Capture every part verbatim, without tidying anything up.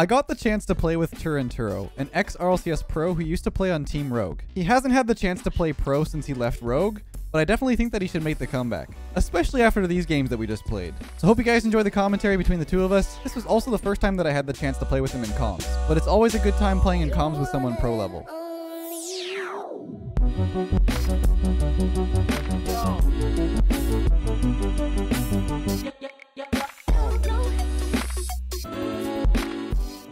I got the chance to play with TurinTuro, an ex-R L C S pro who used to play on Team Rogue. He hasn't had the chance to play pro since he left Rogue, but I definitely think that he should make the comeback, especially after these games that we just played. So hope you guys enjoy the commentary between the two of us. This was also the first time that I had the chance to play with him in comms, but it's always a good time playing in comms with someone pro level.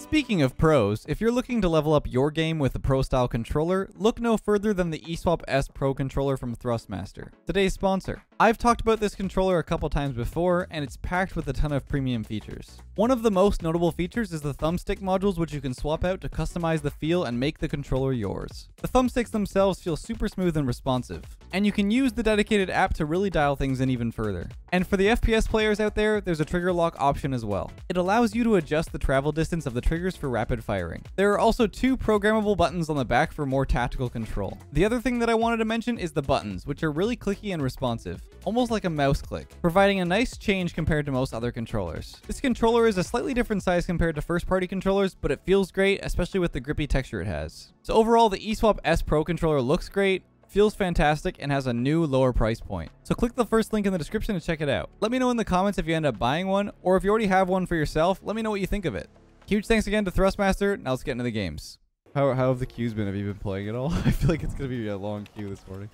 Speaking of pros, if you're looking to level up your game with a pro-style controller, look no further than the eSwap S Pro Controller from Thrustmaster, today's sponsor. I've talked about this controller a couple times before, and it's packed with a ton of premium features. One of the most notable features is the thumbstick modules, which you can swap out to customize the feel and make the controller yours. The thumbsticks themselves feel super smooth and responsive, and you can use the dedicated app to really dial things in even further. And for the F P S players out there, there's a trigger lock option as well. It allows you to adjust the travel distance of the trigger for rapid firing. There are also two programmable buttons on the back for more tactical control. The other thing that I wanted to mention is the buttons, which are really clicky and responsive, almost like a mouse click, providing a nice change compared to most other controllers. This controller is a slightly different size compared to first-party controllers, but it feels great, especially with the grippy texture it has. So overall, the eSwap S Pro controller looks great, feels fantastic, and has a new lower price point. So click the first link in the description to check it out. Let me know in the comments if you end up buying one, or if you already have one for yourself, let me know what you think of it. Huge thanks again to Thrustmaster. Now let's get into the games. How, how have the queues been? Have you been playing at all? I feel like it's going to be a long queue this morning.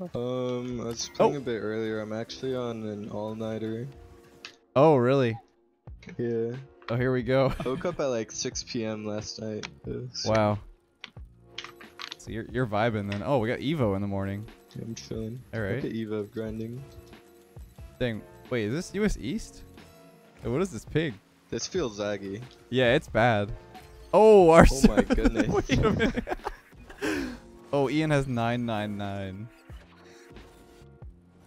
Um, I was playing oh. a bit earlier. I'm actually on an all-nighter. Oh, really? Yeah. Oh, here we go. I woke up at like six P M last night. So. Wow. So you're, you're vibing then. Oh, we got Evo in the morning. Yeah, I'm chilling. All right. Look at Evo grinding. Dang. Wait, is this U S East? Hey, what is this pig? This feels laggy. Yeah, it's bad. Oh, our Oh my goodness. Wait a minute. Oh, Ian has nine nine nine.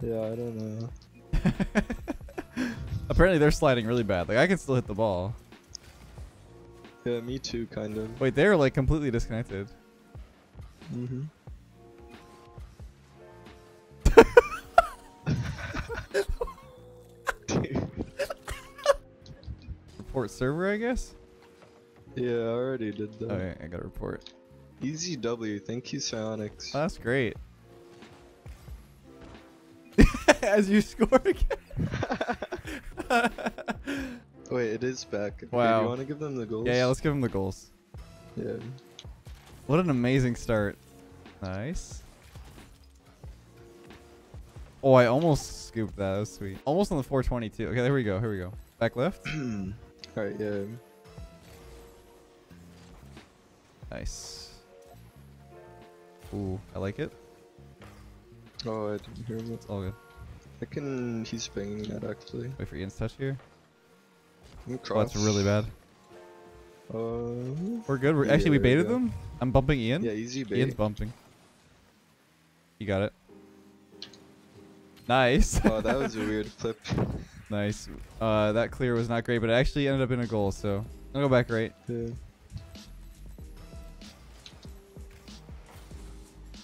Yeah, I don't know. Apparently they're sliding really bad. Like, I can still hit the ball. Yeah, me too, kind of. Wait, they're like completely disconnected. Mm-hmm. Report server, I guess? Yeah, I already did that. Okay, I gotta report. Easy W, thank you, Psyonix. Oh, that's great. As you score again. Wait, it is back. Wow. Do you want to give them the goals? Yeah, yeah, let's give them the goals. Yeah. What an amazing start. Nice. Oh, I almost scooped that. That was sweet. Almost on the four twenty-two. Okay, there we go. Here we go. Back left. Alright, yeah. Nice. Ooh, I like it. Oh, I didn't hear him. It's all good. I can... he's banging that, actually. Wait for Ian's touch here. I'm cross. Oh, that's really bad. Uh, We're good. We're, yeah, actually, we baited yeah. them. I'm bumping Ian. Yeah, easy bait. Ian's bumping. You got it. Nice. Oh, that was a weird flip. Nice. Uh, that clear was not great, but it actually ended up in a goal, so I'll go back right. Yeah.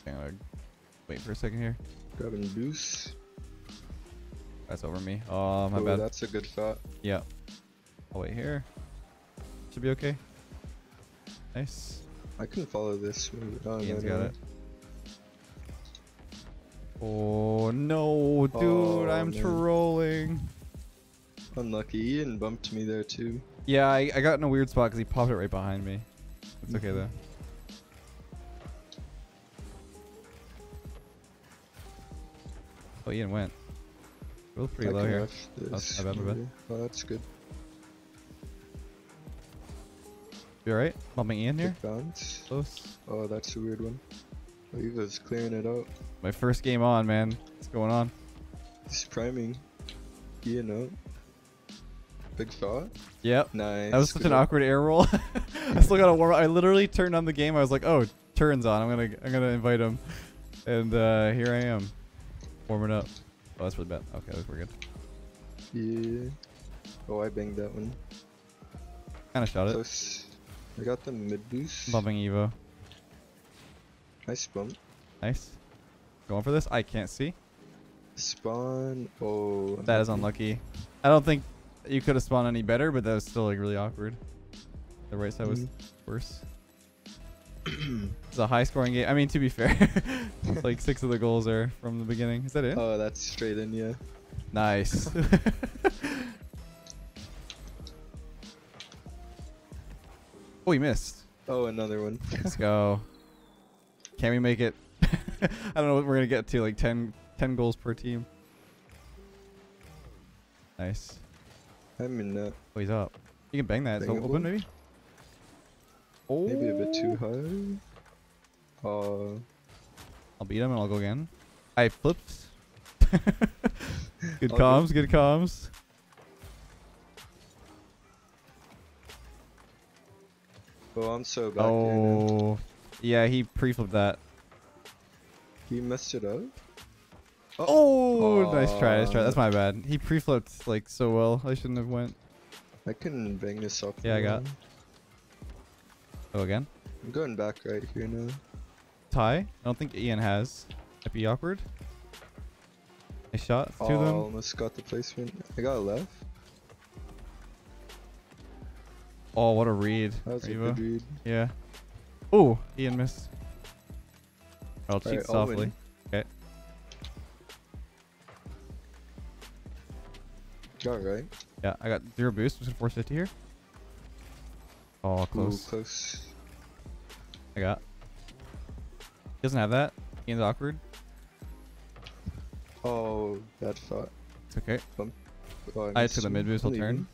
Hang on, wait for a second here. Grabbing loose. That's over me. Oh, my oh, bad. That's a good shot. Yeah. I'll wait here. Should be okay. Nice. I can follow this. Oh, Ian's no, no, got no. it. Oh, no, dude. Oh, I'm man. trolling. Unlucky. Ian bumped me there too. Yeah, I, I got in a weird spot because he popped it right behind me. It's okay though. Oh, Ian went. Real pretty I low here. This. Oh, I bet, I bet. Oh, that's good. You alright? Bumping Ian here? Close. Oh, that's a weird one. Oh, he was clearing it out. My first game on, man. What's going on? He's priming. You know. Big shot. Yep. Nice. That was such Good. an awkward air roll. I still got a warm up. I literally turned on the game. I was like, "Oh, turns on. I'm gonna, I'm gonna invite him." And uh, here I am, warming up. Oh, that's really bad. Okay, we're good. Yeah. Oh, I banged that one. Kind of shot Close. it. I got the mid boost. Bumping Evo. Nice bump. Nice. Going for this? I can't see. Spawn. Oh. That is unlucky. I don't think you could have spawned any better, but that was still like really awkward. The right side was mm. worse. It's a high scoring game. I mean, to be fair, it's like six of the goals are from the beginning. Is that it? Oh, that's straight in, yeah. Nice. Oh, he missed. Oh, another one. Let's go. Can we make it? I don't know what we're going to get to, like ten, ten goals per team. Nice. I'm in that. Oh, he's up. You can bang that. Bang, it's open, maybe? Oh. Maybe a bit too high. Uh, I'll beat him and I'll go again. I flipped. Good I'll comms, good comms. Oh, I'm so bad. Oh, yeah, he pre-flipped that. He messed it up. Oh, oh, oh, nice try, nice try. That's my bad. He pre-flipped like so well. I shouldn't have went. I couldn't bang this up. Yeah, anymore. I got. Oh, again. I'm going back right here now. Tie. I don't think Ian has. That'd be awkward. Nice shot. Two oh, of them. I almost got the placement. I got a left. Oh, what a read. That was a good read. Yeah. Oh, Ian missed. I'll cheat right, softly. I'll okay. Got right. Yeah, I got zero boost. Was it four fifty here? Oh, close. Ooh, close. I got. He doesn't have that. Ian's awkward. Oh, that shot. It's okay. Um, oh, I, I took the mid boost. I'll turn.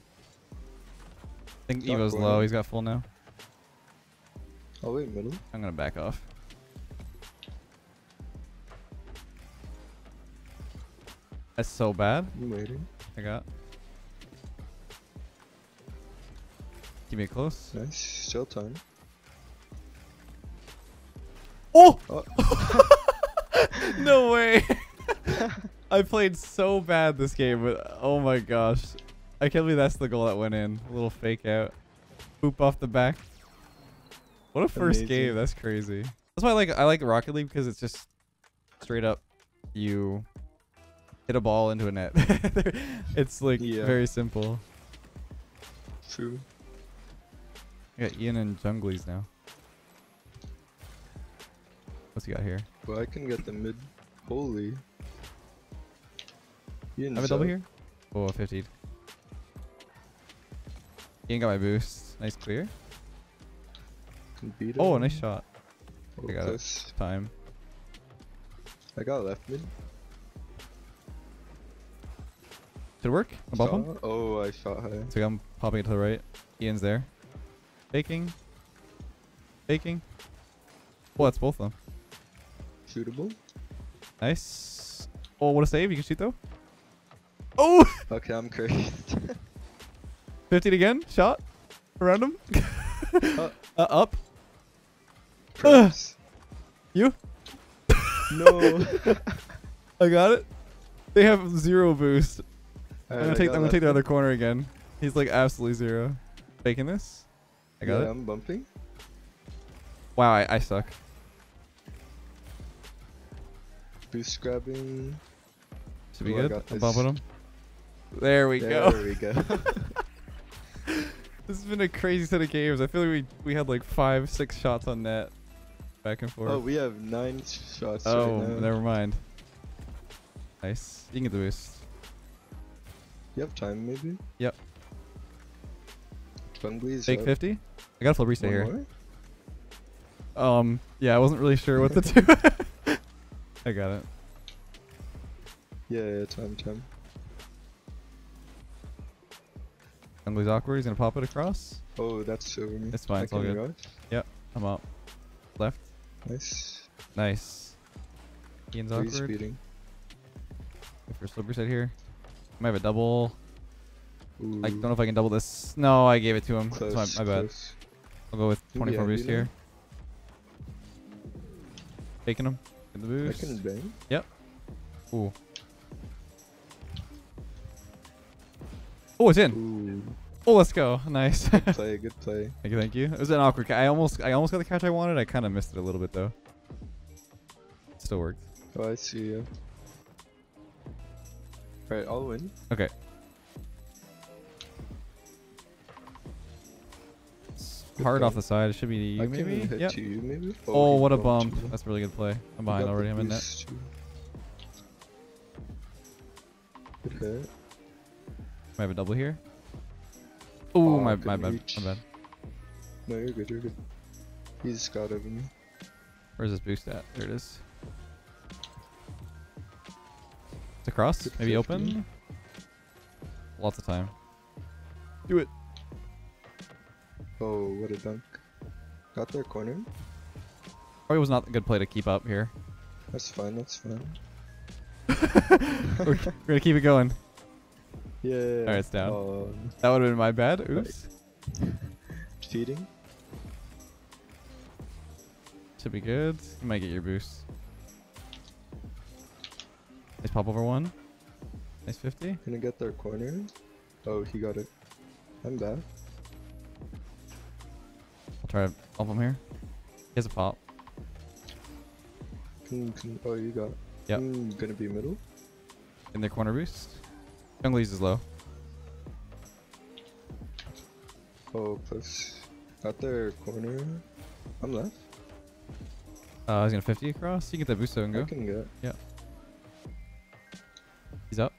I think Evo's low, he's got full now. Oh wait, middle. I'm gonna back off. That's so bad. I'm waiting. I got. Keep me close. Nice, still time. Oh! Oh. No way! I played so bad this game, but oh my gosh. I can't believe that's the goal that went in. A little fake out. Boop off the back. What a first Amazing. game. That's crazy. That's why I like I like Rocket League, because it's just straight up you hit a ball into a net. It's like yeah. very simple. True. I got Ian and Junglies now. What's he got here? Well, I can get the mid. Holy. Ian's I have a double up. here? Oh, fifty. Ian got my boost. Nice clear. Oh, nice shot. Oh, I got close. it. Time. I got left mid. Did it work? Above him? Oh, I shot high. So I'm popping it to the right. Ian's there. Faking. Faking. Oh, that's both of them. Shootable. Nice. Oh, what a save. You can shoot though. Oh! Okay, I'm cursed. fifteen again, shot, around him, uh, uh, up, uh, you, no, I got it, they have zero boost, right, I'm gonna I take, I'm gonna take the other corner again, he's like absolutely zero, faking this, I got yeah, it, I'm bumping, wow, I, I suck, boost grabbing, should be oh, good, I'm bumping him, there we there go, there we go. This has been a crazy set of games. I feel like we we had like five, six shots on net, back and forth. Oh, we have nine shots. Oh, right now. Never mind. Nice. You can get the boost. You have time, maybe. Yep. Fake fifty. I gotta flip reset here. More? Um. Yeah, I wasn't really sure what to do. I got it. Yeah. Yeah. Time. Time. Jungle's awkward, he's gonna pop it across. Oh, that's over me. It's fine, it's all good. Right? Yep, I'm up. Left. Nice. Nice. Ian's awkward. Speeding. Wait for a slippery set here. I might have a double. Ooh. I don't know if I can double this. No, I gave it to him. Close, that's my, my bad. I'll go with twenty-four yeah, boost here. Taking him. In the boost. I can bang. Yep. Ooh. Oh, it's in. Ooh. Oh, let's go. Nice. Good play. Good play. Thank you. Thank you. It was an awkward catch. I almost, I almost got the catch I wanted. I kind of missed it a little bit though. Still worked. Oh, I see you. All right, I'll win. Okay. hard off the side. It should be to you. I maybe? Hit yep. you, maybe oh, what a bump. You. That's a really good play. I'm behind already. I'm in net. Good hit. I have a double here. Ooh, oh, my, my bad. Reach. My bad. No, you're good. You're good. He's got over me. Where's his boost at? There it is. It's across. Maybe open. Lots of time. Do it. Oh, what a dunk. Got their corner. Probably was not a good play to keep up here. That's fine. That's fine. We're going to keep it going. Yeah. Alright, it's down. Um, that would have been my bad. Oops. Right. Cheating. Should be good. You might get your boost. Nice pop over one. Nice fifty. Gonna get their corner. Oh, he got it. I'm bad. I'll try to pop him here. He has a pop. Can, can, oh, you got it. Yep. Mm, gonna be middle. In their corner boost. Young Lee's is low. Oh, plus. Got their corner. I'm left. Uh, I was gonna fifty across. You can get that boost so and go. I can get. Yeah. He's up.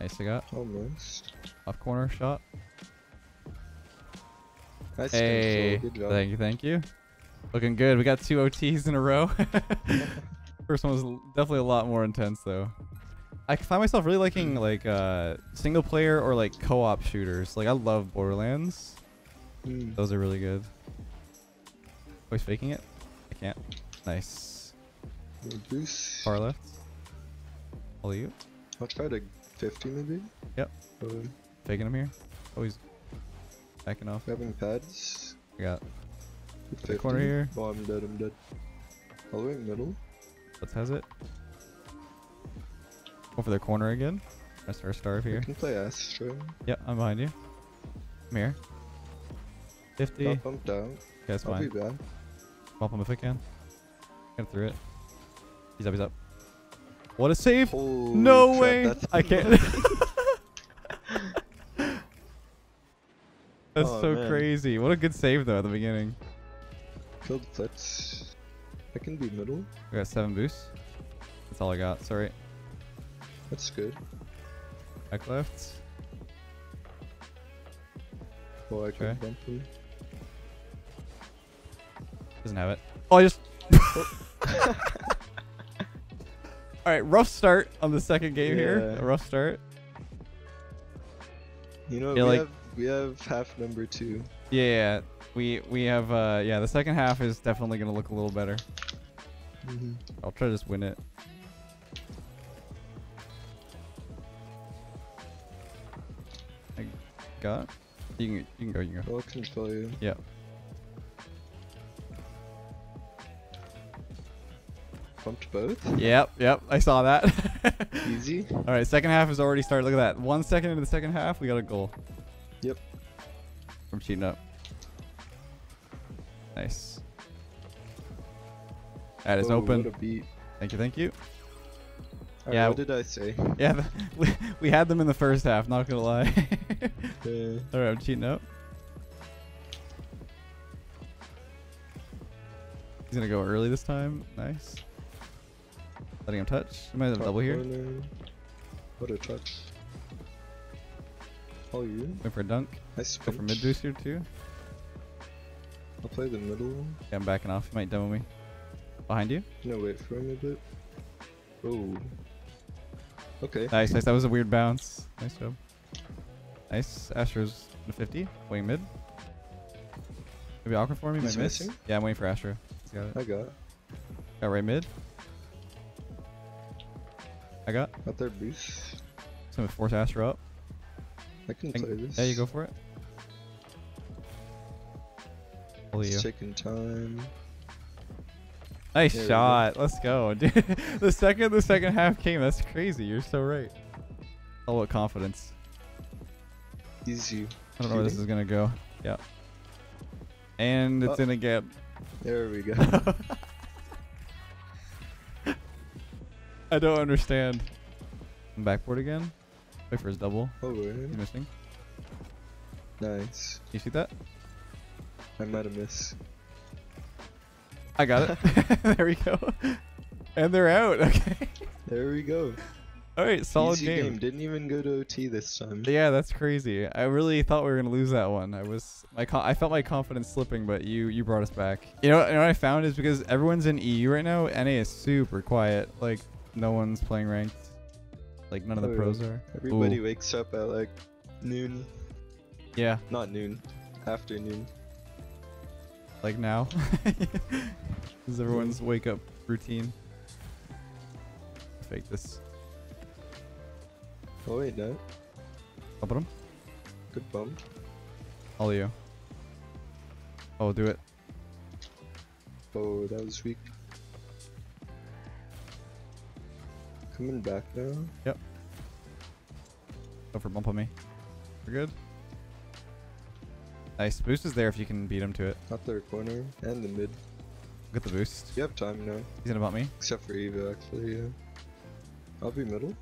Nice, I got. Almost. Off corner shot. Nice. Hey, good job. Thank you, thank you. Looking good. We got two O Ts in a row. First one was definitely a lot more intense though. I find myself really liking like uh, single player or like co-op shooters. Like I love Borderlands. Mm. Those are really good. Always faking it. I can't. Nice. Far left. All you. I'll try to fifty maybe. Yep. Uh, Faking him here. Oh, he's backing off. Grabbing pads. I got the corner here. Oh, I'm dead. I'm dead. All the way in the middle. Let's has it. Go for their corner again. That's our starve here. You can play Astro. Yep, I'm behind you. I'm here. fifty. I'll bump down. Okay, it's I'll fine. Be back. Bump him if I can. Get through it. He's up, he's up. What a save! Holy no crap, way! I can't. That's oh, so man. Crazy. What a good save, though, at the beginning. Killed Fletch. I can be middle. I got seven boosts. That's all I got. Sorry. That's good. Back left. Oh, I can okay. bump him. Doesn't have it. Oh, I just. Oh. All right, rough start on the second game yeah. here. A rough start. You know, we, like, have, we have half number two. Yeah, we we have. Uh, yeah, the second half is definitely gonna look a little better. Mm-hmm. I'll try to just win it. I got. You can you can go. You can go. I'll control you. Yeah. Bumped both. Yep, yep. I saw that. Easy. All right, second half has already started. Look at that. One second into the second half, we got a goal. Yep. From cheating up. Nice. That is oh, open. What a beat. Thank you, thank you. All yeah. Right, what did I say? Yeah, the, we, we had them in the first half. Not gonna lie. uh, All right, I'm cheating up. He's gonna go early this time. Nice. Letting him touch. We might have a double here. What a touch. Oh, you? Went for a dunk. Nice. Go for mid boost here, too. I'll play the middle. Yeah, I'm backing off. You might demo me. Behind you? No, wait for him a bit. Oh. Okay. Nice, nice. That was a weird bounce. Nice job. Nice. Astro's in fifty. Wing mid. Maybe awkward for me. Might miss. Yeah, I'm waiting for Astro. He's got it. I got it. Got right mid. I got. Got their boost. So I'm gonna force Astro up. I can and play this. Yeah, you go for it. It's taking time. Nice there shot. Go. Let's go, dude. The second the second half came. That's crazy. You're so right. Oh, what confidence. Easy. I don't know where this is gonna go. Yeah. And it's oh. in again. There we go. I don't understand. I'm backboard again. Wait for his double. Oh, wait. He's missing. Nice. You see that? I might have missed. I got it. There we go. And they're out. Okay. There we go. All right, solid game. game. Didn't even go to O T this time. Yeah, that's crazy. I really thought we were gonna lose that one. I was, my, I felt my confidence slipping, but you, you brought us back. You know, you know what I found is because everyone's in E U right now, N A is super quiet. Like no one's playing ranked. Like none of the oh, pros are. Everybody Ooh. wakes up at like noon. Yeah. Not noon. Afternoon. Like now. This is everyone's wake up routine. Fake this. Oh wait, no. Bum. Good bum. All you. Oh, do it. Oh, that was weak. Coming back now. Yep. Go for bump on me. We're good. Nice. Boost is there if you can beat him to it. Out their corner and the mid. Get the boost. You have time now. He's gonna bump me. Except for Evo, actually, yeah. I'll be middle.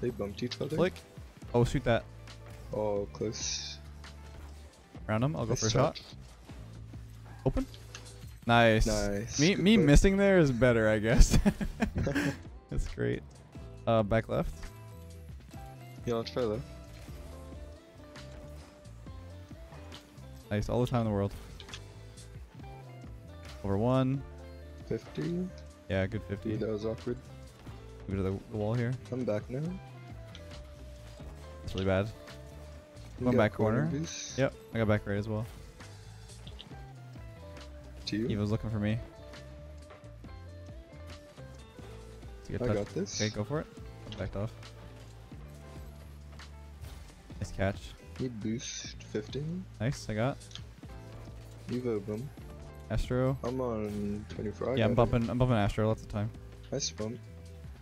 They bumped each other. Click. Oh, shoot that. Oh, close. Round him. I'll go for a shot. Open. Nice. Nice. Me, me missing there is better, I guess. That's great. Uh, back left. Yeah, let's try left. Nice. All the time in the world. Over one. fifty. Yeah, good fifty. Dude, that was awkward. Move to the, the wall here. I'm back now. That's really bad. One back corner. corner. Yep, I got back right as well. Two. Evo's looking for me. I touched. got this. Okay, go for it. I'm backed off. Nice catch. Need boost. fifteen. Nice, I got. Evo bum. Astro. I'm on twenty-four. Yeah, I'm bumping. I'm bumping Astro lots of time. Nice bump.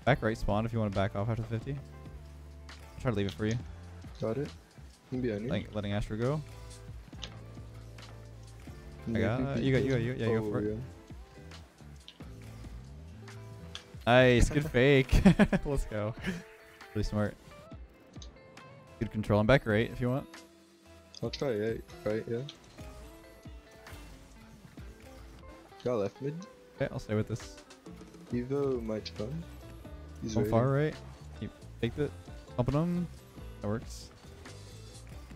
Back right spawn if you want to back off after fifty. I'll try to leave it for you. Got it. I'm behind you. Like letting Astro go. I got uh, you. Got you. Got you. Yeah, oh, you go for yeah. it. Nice, good fake. Let's go. Really smart. Good control. I'm back right if you want. I'll try right. Right, yeah. Got left mid. Okay, I'll stay with this. Evo might spawn. He's on far right. Keep take it. Bumping him. That works.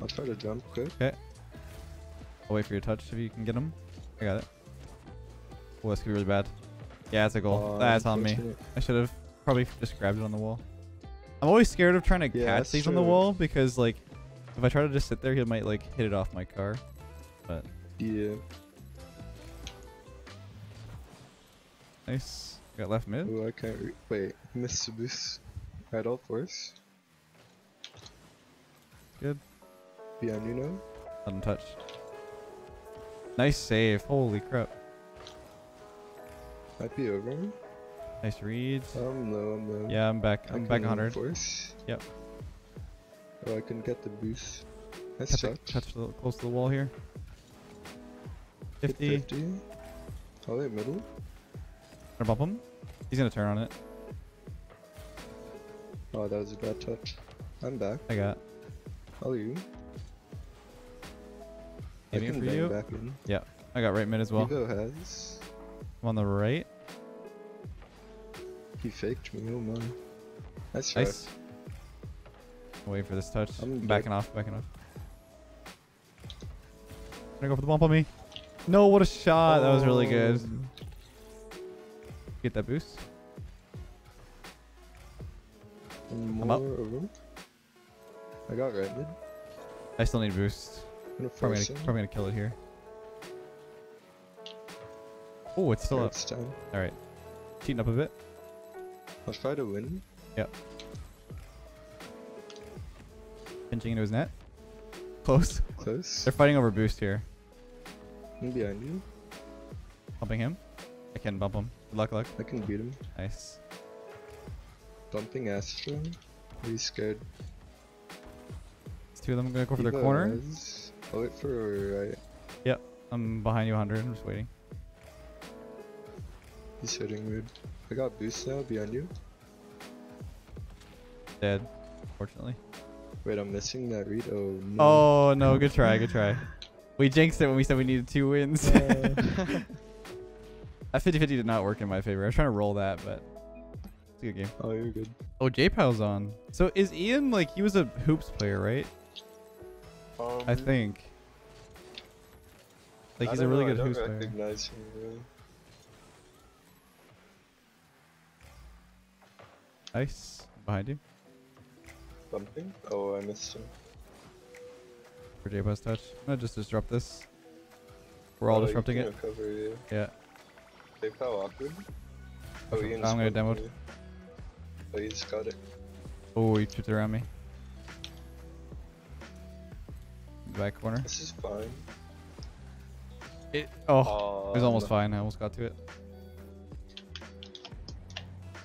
I'll try to jump quick. Okay. I'll wait for your touch if you can get him. I got it. Oh, this could be really bad. Yeah, that's a goal. Uh, that's on me. I should have probably just grabbed it on the wall. I'm always scared of trying to yeah, catch these true. on the wall because, like, if I try to just sit there, he might, like, hit it off my car. But. Yeah. Nice. Got left mid. Oh, I can't re wait. Missed the boost. Right, all force. Good. Beyond you now. Untouched. Nice save. Holy crap. Might be over. Nice read. I'm low. I'm low. Yeah, I'm back. I'm back one hundred. Force. Yep. Oh, I can get the boost. Nice touch. Touch the, close to the wall here. fifty. Hit fifty. Oh, wait, middle. I'm gonna bump him. He's gonna turn on it. Oh, that was a bad touch. I'm back. I got. How are you? I can bang you. back in. Yeah, I got right mid as well. Evo has. I'm on the right. He faked me. Oh man. Nice. Nice. Wait for this touch. I'm backing back. off. Backing off. I'm gonna go for the bump on me. No, what a shot! Oh. That was really good. Get that boost. I'm up. Over. I got right mid. I still need boost. I'm probably gonna, probably gonna kill it here. Oh, it's still it's up. Alright. Cheating up a bit. I'll try to win. Yep. Pinching into his net. Close. Close. They're fighting over boost here. I'm behind you. Bumping him. I can bump him. Good luck, luck. I can beat him. Nice. Bumping Astro. He's scared. There's two of them. I'm gonna go for their corner. I'll wait for right. Yep. I'm behind you one hundred. I'm just waiting. He's hitting weird. I got boost now behind you. Dead. Fortunately. Wait, I'm missing that read. Oh no. Oh no, good try, good try. We jinxed it when we said we needed two wins. Uh. That fifty fifty did not work in my favor. I was trying to roll that, but it's a good game. Oh, you're good. Oh, J-Pal's on. So is Ian, like, he was a hoops player, right? Um, I think. Like, I he's a really know, good I hoops player. Him, really. Nice. Behind you. Something? Oh, I missed him. For J-Pal's touch. I'm gonna just disrupt this. We're all oh, disrupting it. Recover, yeah. yeah. J-Pal awkward? Oh, Ian's I'm gonna demo. Oh, he's got it. Oh, he tripped around me. Back corner. This is fine. It. Oh, uh, it was almost no. fine. I almost got to it.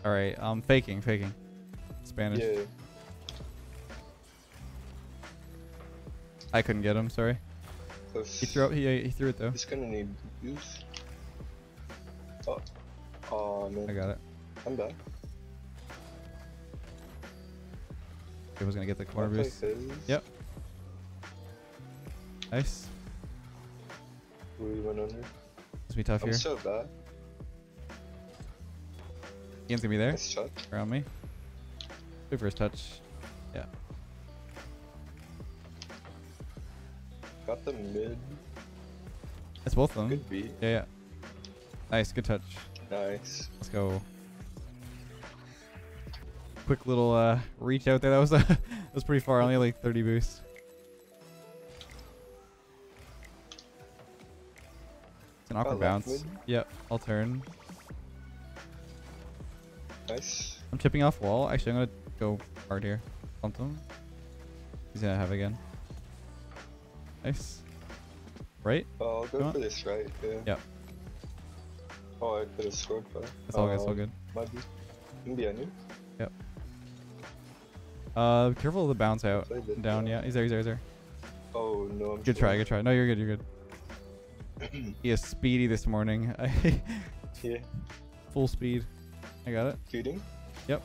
All right, I'm um, faking, faking. Spanish. Yeah. I couldn't get him. Sorry. Close. He threw. Up, he he threw it though. He's gonna need use. Oh. Oh man. I got it. I'm back. I was gonna get the corner boost. Yep. Nice. We went under. It's be tough I'm here. So bad. Ian's gonna be there. Nice shot. Around me. Good first touch. Yeah. Got the mid. That's both of them. Good beat. Yeah, yeah. Nice. Good touch. Nice. Let's go. Quick little uh, reach out there. That was uh, that was pretty far. Only like thirty boosts. It's an awkward bounce. Yep, I'll turn. Nice. I'm tipping off wall. Actually, I'm gonna go hard here. Pump him. He's gonna have again. Nice. Right? Oh, I'll go you for want? This right. Yeah. Yep. Oh, I could have scored, but it's all um, good. It's all good. Might be. Can be on you. Yep. Uh, careful of the bounce out. Down, yeah. He's there, he's there, he's there. Oh, no. I'm good try, good try. No, you're good, you're good. He is speedy this morning. Yeah. Full speed. I got it. Shooting? Yep.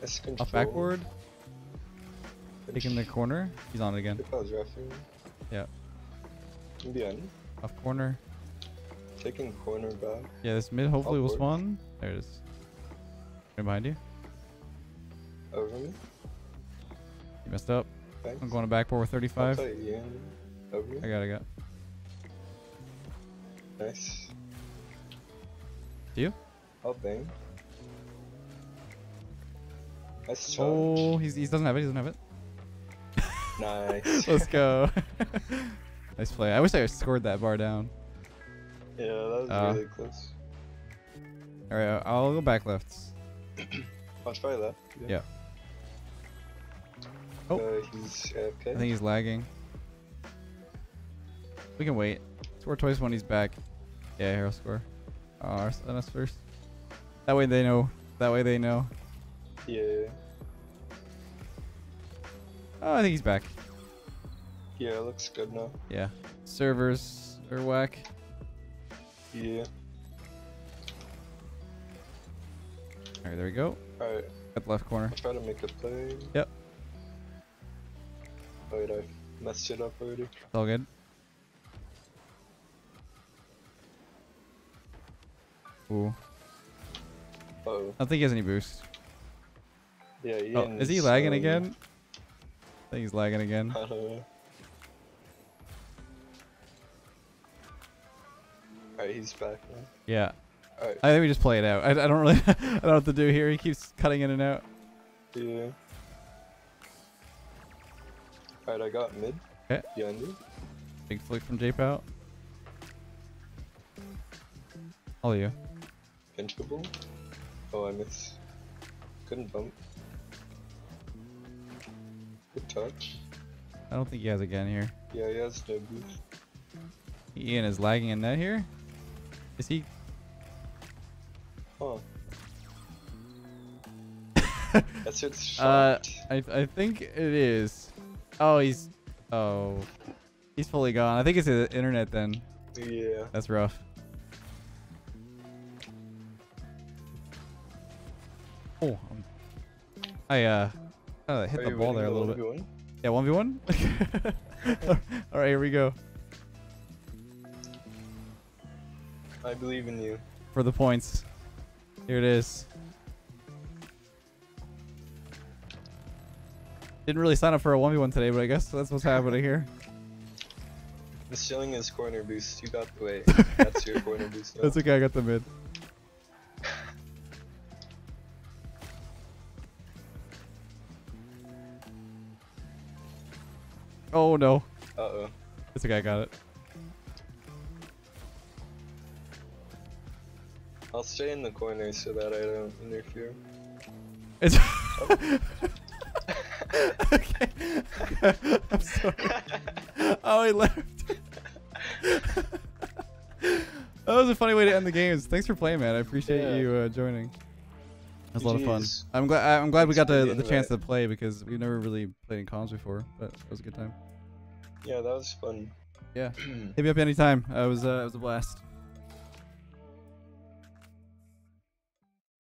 That's control. Off backward. Taking the corner. He's on it again. Yeah. Bien. Off corner. Taking corner back. Yeah, this mid hopefully Upward. will spawn. There it is. Right behind you. Over me. You messed up. Thanks. I'm going to backboard with thirty-five. Over you. I got it, got Nice. Do you? Oh, bang. Nice charge. Oh, he's, he doesn't have it. He doesn't have it. Nice. Let's go. Nice play. I wish I had scored that bar down. Yeah, that was uh, really close. Alright, I'll go back left. I'll try left. Yeah. yeah. Oh. Uh, he's A F K. I think he's lagging. We can wait. Score twice when he's back. Yeah, here I'll score. Oh, on us first. That way they know. That way they know. Yeah. Oh, I think he's back. Yeah, it looks good now. Yeah. Servers are whack. Yeah. Alright, there we go. Alright. At the left corner. I'll try to make a play. Yep. Wait, I messed it up already. It's all good. Ooh. Uh oh. I don't think he has any boost. Yeah, he oh, is he lagging um, again? I think he's lagging again. I don't know. Alright, he's back now. Yeah. Alright. I think we just play it out. I, I don't really I don't know what to do here. He keeps cutting in and out. Yeah. Alright, I got mid. Okay. Behind you. Big flick from J-Pal. How are you? Pinchable? Oh, I missed. Couldn't bump. Good touch. I don't think he has again here. Yeah, he has no boost. Ian is lagging in net here. Is he? Oh. That's its shot. Uh, I I think it is. Oh, he's. Oh, he's fully gone. I think it's the internet then. Yeah. That's rough. Oh, I'm I uh, uh hit Are the ball there a little bit. one v one? Yeah, one v one? All right, here we go. I believe in you. For the points. Here it is. Didn't really sign up for a one v one today, but I guess that's what's happening here. It's shilling his corner boost. You got the way. That's your corner boost now. That's okay, I got the mid. Oh no. Uh oh. That's okay, I got it. I'll stay in the corner so that I don't interfere. It's oh. Okay. I'm sorry. Oh, he left. That was a funny way to end the games. Thanks for playing, man. I appreciate yeah. you uh, joining. That was Jeez. a lot of fun. I'm glad. I'm glad we got the, the chance to play because we've never really played in comms before, but it was a good time. Yeah, that was fun. Yeah. Hit me up anytime. It was uh, it was a blast.